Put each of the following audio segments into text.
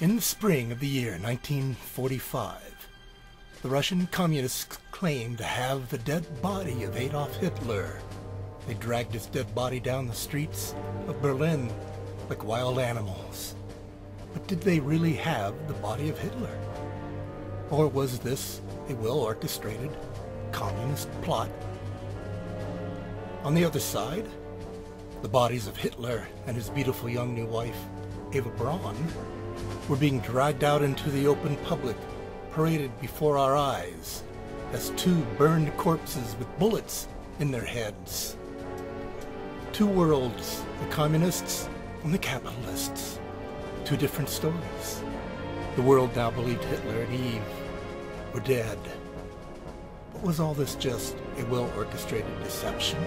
In the spring of the year 1945, the Russian communists claimed to have the dead body of Adolf Hitler. They dragged his dead body down the streets of Berlin like wild animals. But did they really have the body of Hitler? Or was this a well-orchestrated communist plot? On the other side, the bodies of Hitler and his beautiful young new wife, Eva Braun, were being dragged out into the open public, paraded before our eyes, as two burned corpses with bullets in their heads. Two worlds, the communists and the capitalists. Two different stories. The world now believed Hitler and Eve were dead. But was all this just a well-orchestrated deception?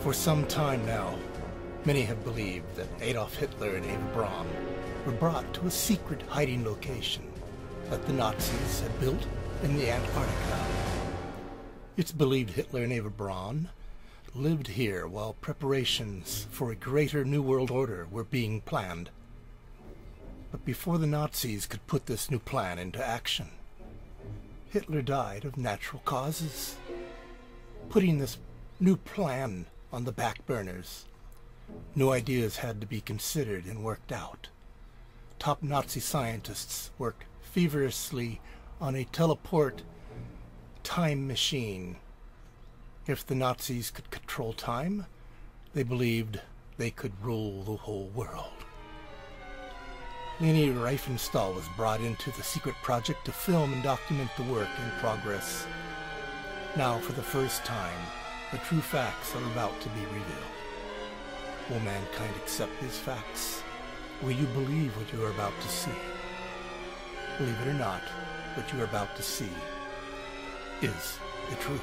For some time now, many have believed that Adolf Hitler and Eva Braun were brought to a secret hiding location that the Nazis had built in the Antarctica. It's believed Hitler and Eva Braun lived here while preparations for a greater New World Order were being planned. But before the Nazis could put this new plan into action, Hitler died of natural causes, putting this new plan on the back burners. New ideas had to be considered and worked out. Top Nazi scientists worked feverishly on a teleport time machine. If the Nazis could control time, they believed they could rule the whole world. Leni Riefenstahl was brought into the secret project to film and document the work in progress. Now, for the first time, the true facts are about to be revealed. Will mankind accept these facts? Will you believe what you are about to see? Believe it or not, what you are about to see is the truth.